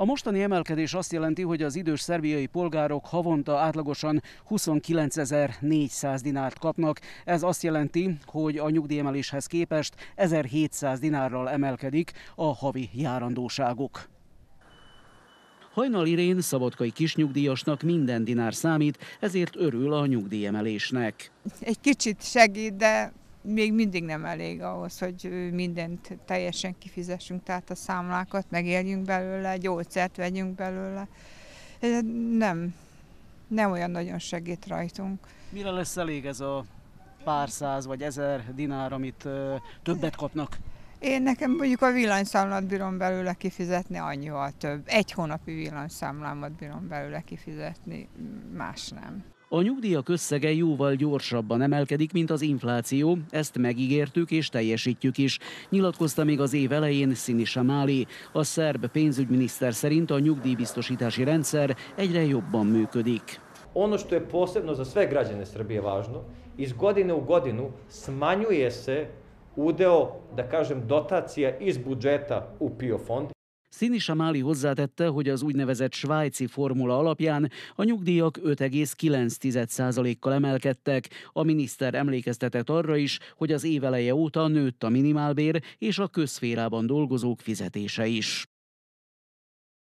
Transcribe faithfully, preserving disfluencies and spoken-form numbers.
A mostani emelkedés azt jelenti, hogy az idős szerbiai polgárok havonta átlagosan huszonkilencezer-négyszáz dinárt kapnak. Ez azt jelenti, hogy a nyugdíjemeléshez képest ezerhétszáz dinárral emelkedik a havi járandóságuk. Hajnal Irén szabadkai kisnyugdíjasnak minden dinár számít, ezért örül a nyugdíjemelésnek. Egy kicsit segít, de még mindig nem elég ahhoz, hogy mindent teljesen kifizessünk, tehát a számlákat megéljünk belőle, gyógyszert vegyünk belőle. Nem, nem olyan nagyon segít rajtunk. Mire lesz elég ez a pár száz vagy ezer dinár, amit többet kapnak? Én nekem mondjuk a villanyszámlát bírom belőle kifizetni, annyival több. Egy hónapi villanyszámlámat bírom belőle kifizetni, más nem. A nyugdíjak összege jóval gyorsabban emelkedik, mint az infláció. Ezt megígértük és teljesítjük is. Nyilatkozta még az év elején Siniša Mali. A szerb pénzügyminiszter szerint a nyugdíjbiztosítási rendszer egyre jobban működik. Ono što je posebno za sve građane Srbije važno, iz godine u godinu smanjuje se udeo, da kažem, dotacija iz budžeta u PIO fond. Siniša Mali hozzátette, hogy az úgynevezett svájci formula alapján a nyugdíjak öt egész kilenc százalékkal emelkedtek. A miniszter emlékeztetett arra is, hogy az év eleje óta nőtt a minimálbér és a közszférában dolgozók fizetése is.